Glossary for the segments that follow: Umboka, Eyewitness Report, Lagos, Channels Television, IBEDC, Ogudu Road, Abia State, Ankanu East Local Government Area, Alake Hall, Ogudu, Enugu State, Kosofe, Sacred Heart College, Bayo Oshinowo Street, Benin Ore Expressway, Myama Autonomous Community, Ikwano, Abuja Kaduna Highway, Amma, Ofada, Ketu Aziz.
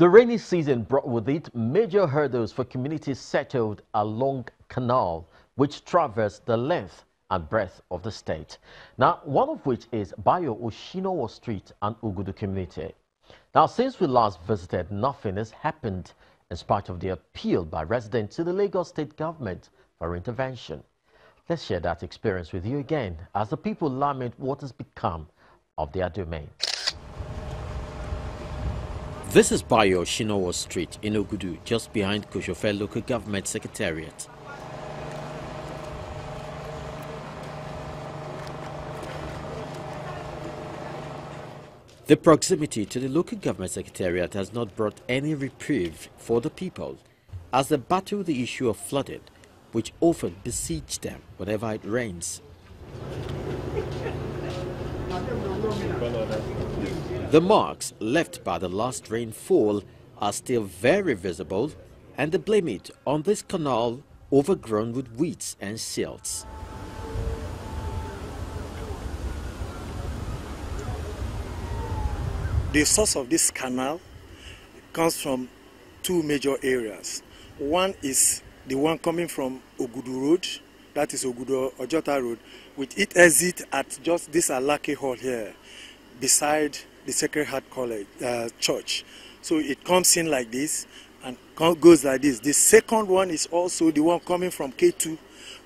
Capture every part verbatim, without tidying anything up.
The rainy season brought with it major hurdles for communities settled along canal, which traverse the length and breadth of the state. Now, one of which is Bayo Oshinowo Street and Ogudu community. Now, since we last visited, nothing has happened in spite of the appeal by residents to the Lagos state government for intervention. Let's share that experience with you again as the people lament what has become of their domain. This is Bayo Oshinowo Street in Ogudu, just behind Kosofe Local Government Secretariat. The proximity to the Local Government Secretariat has not brought any reprieve for the people as they battle the issue of flooding, which often besieges them whenever it rains. The marks left by the last rainfall are still very visible, and they blame it on this canal overgrown with weeds and silts. The source of this canal comes from two major areas. One is the one coming from Ogudu Road, that is Ogudu Ojota Road, which it exits at just this Alake Hall here, beside the Sacred Heart College uh, Church. So it comes in like this and goes like this. The second one is also the one coming from Ketu,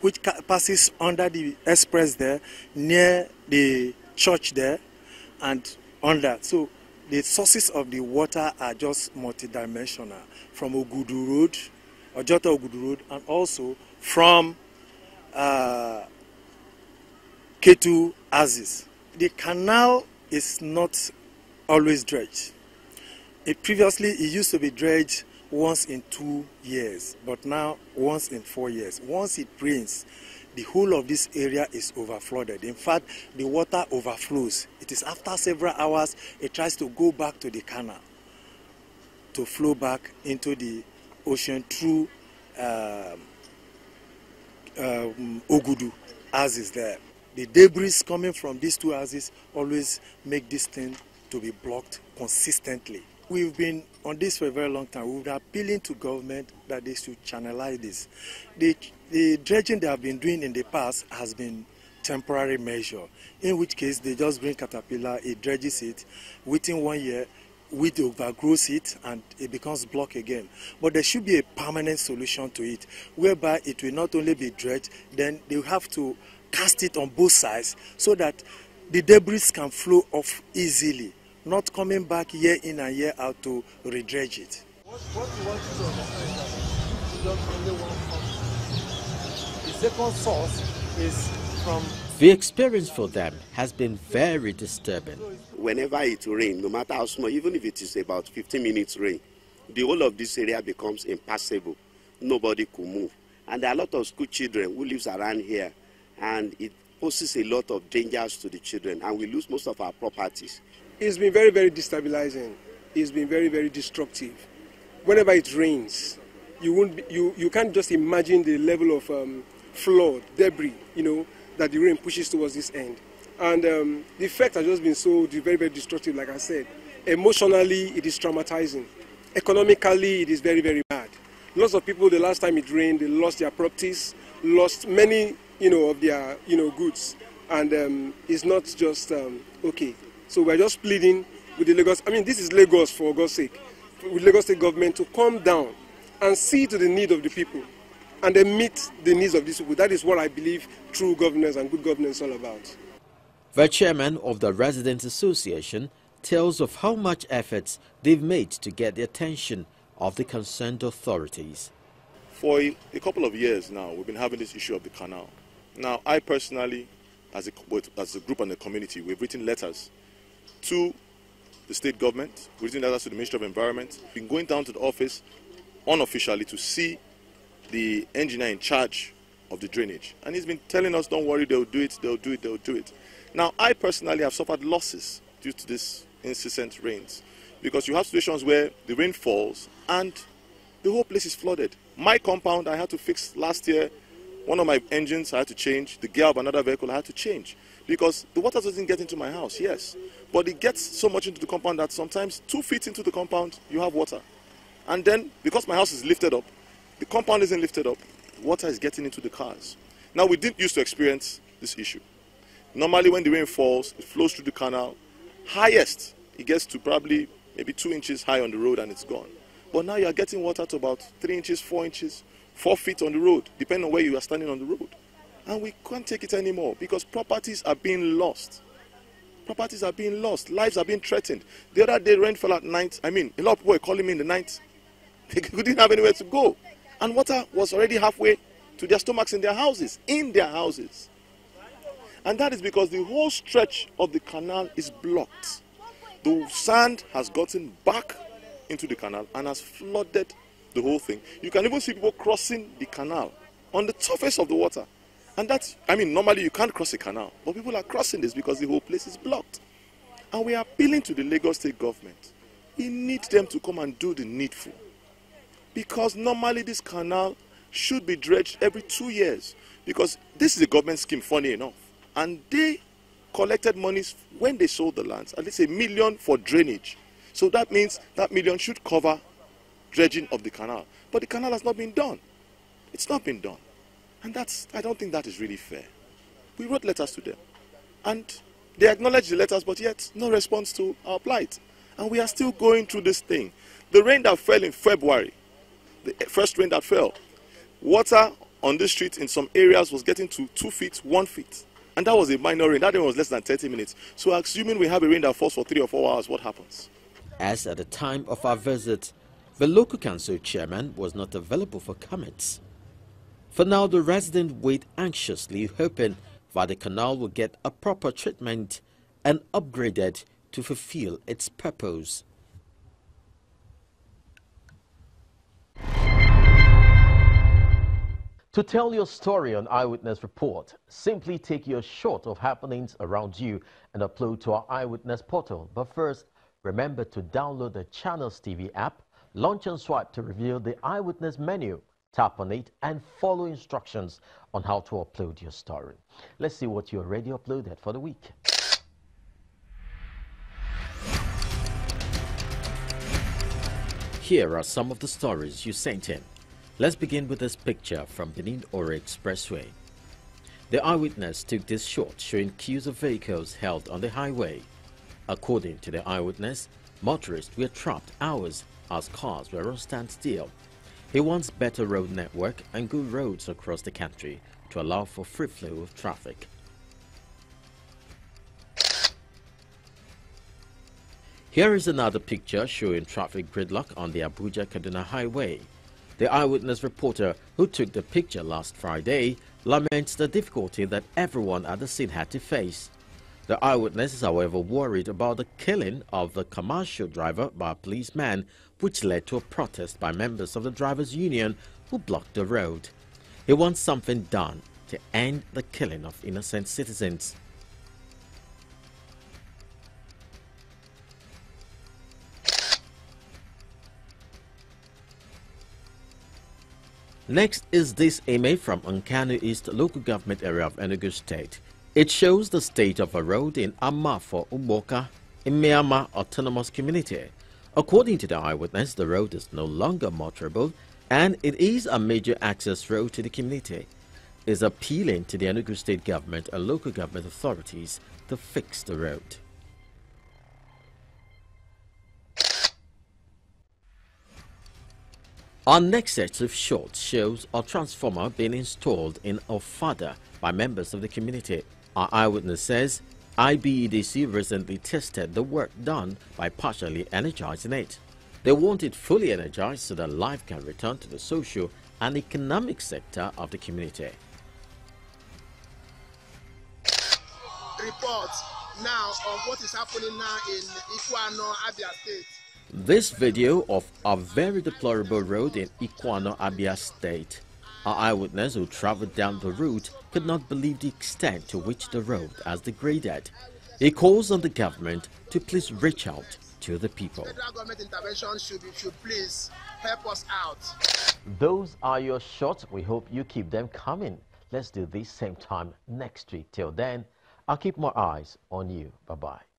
which passes under the express there, near the church there, and under. So the sources of the water are just multidimensional, from Ogudu Road, Ojota Ogudu Road, and also from uh, Ketu Aziz. The canal is not always dredged. It previously it used to be dredged once in two years, but now once in four years. Once it rains, the whole of this area is overflooded. In fact, the water overflows. It is after several hours, it tries to go back to the canal to flow back into the ocean through um, um, Ogudu, as is there. The debris coming from these two houses always make this thing to be blocked consistently. We've been on this for a very long time. We've been appealing to government that they should channelize this. The, the dredging they have been doing in the past has been temporary measure, in which case they just bring caterpillar, it dredges it. Within one year, weed overgrows it and it becomes blocked again. But there should be a permanent solution to it, whereby it will not only be dredged, then they will have to cast it on both sides so that the debris can flow off easily, not coming back year in and year out to redredge it. What, what you want to understand, the second source is from... The experience for them has been very disturbing. Whenever it rains, no matter how small, even if it is about fifteen minutes rain, the whole of this area becomes impassable. Nobody could move. And there are a lot of school children who lives around here, and it poses a lot of dangers to the children, and we lose most of our properties. It's been very, very destabilizing. It's been very, very destructive. Whenever it rains, you won't be, you, you can't just imagine the level of um, flood, debris, you know, that the rain pushes towards this end. And um, the effect has just been so very, very destructive, like I said. Emotionally, it is traumatizing. Economically, it is very, very bad. Lots of people, the last time it rained, they lost their properties, lost many you know, of their, you know, goods. And um, it's not just, um, okay. So we're just pleading with the Lagos, I mean, this is Lagos for God's sake, with Lagos State government to come down and see to the need of the people and then meet the needs of these people. That is what I believe true governance and good governance is all about. The chairman of the Residents Association tells of how much efforts they've made to get the attention of the concerned authorities. For a, a couple of years now, we've been having this issue of the canal. Now, I personally, as a, as a group and a community, we've written letters to the state government, we've written letters to the Ministry of Environment, we've been going down to the office unofficially to see the engineer in charge of the drainage. And he's been telling us, don't worry, they'll do it, they'll do it, they'll do it. Now, I personally have suffered losses due to this incessant rains, because you have situations where the rain falls and the whole place is flooded. My compound I had to fix last year. One of my engines I had to change. The gear of another vehicle I had to change because the water doesn't get into my house, yes. But it gets so much into the compound that sometimes two feet into the compound, you have water. And then, because my house is lifted up, the compound isn't lifted up, water is getting into the cars. Now, we didn't used to experience this issue. Normally, when the rain falls, it flows through the canal. Highest, it gets to probably maybe two inches high on the road and it's gone. But now you are getting water to about three inches, four inches, four feet on the road, depending on where you are standing on the road. And we can't take it anymore because properties are being lost. Properties are being lost. Lives are being threatened. The other day, rain fell at night. I mean, a lot of people were calling me in the night. They didn't have anywhere to go. And water was already halfway to their stomachs in their houses, in their houses. And that is because the whole stretch of the canal is blocked. The sand has gotten back into the canal and has flooded the whole thing. You can even see people crossing the canal on the surface of the water. And that's, I mean, normally you can't cross a canal, but people are crossing this because the whole place is blocked. And we are appealing to the Lagos State government. We need them to come and do the needful. Because normally this canal should be dredged every two years. Because this is a government scheme, funny enough. And they collected monies when they sold the lands, at least a million for drainage. So that means that million should cover dredging of the canal. But the canal has not been done. It's not been done. And that's, I don't think that is really fair. We wrote letters to them. And they acknowledged the letters, but yet no response to our plight. And we are still going through this thing. The rain that fell in February, the first rain that fell, water on this street in some areas was getting to two feet, one feet. And that was a minor rain. That rain was less than thirty minutes. So assuming we have a rain that falls for three or four hours, what happens? As at the time of our visit, the local council chairman was not available for comments. For now, the residents wait anxiously, hoping that the canal will get a proper treatment and upgraded to fulfill its purpose. To tell your story on Eyewitness Report, simply take your shot of happenings around you and upload to our Eyewitness portal. But first, remember to download the Channels T V app, launch and swipe to reveal the Eyewitness menu. Tap on it and follow instructions on how to upload your story. Let's see what you already uploaded for the week. Here are some of the stories you sent in. Let's begin with this picture from Benin Ore Expressway. The eyewitness took this shot showing queues of vehicles held on the highway. According to the eyewitness, motorists were trapped hours as cars were on standstill. He wants better road network and good roads across the country to allow for free flow of traffic. Here is another picture showing traffic gridlock on the Abuja Kaduna Highway. The eyewitness reporter who took the picture last Friday laments the difficulty that everyone at the scene had to face. The eyewitness is however worried about the killing of the commercial driver by a policeman, which led to a protest by members of the drivers' union who blocked the road. He wants something done to end the killing of innocent citizens. Next is this image from Ankanu East Local Government Area of Enugu State. It shows the state of a road in Amma for Umboka in Myama Autonomous Community. According to the eyewitness, the road is no longer motorable and it is a major access road to the community. It is appealing to the Enugu State government and local government authorities to fix the road. Our next set of shots shows a transformer being installed in Ofada by members of the community. Our eyewitness says I B E D C recently tested the work done by partially energizing it. They want it fully energized so that life can return to the social and economic sector of the community. Report now on what is happening now in Ikwano, Abia State. This video of a very deplorable road in Ikwano, Abia State. Our eyewitness who traveled down the route could not believe the extent to which the road has degraded. He calls on the government to please reach out to the people. Federal government intervention should, should please help us out. Those are your shots. We hope you keep them coming. Let's do this same time next week. Till then, I'll keep my eyes on you. Bye-bye.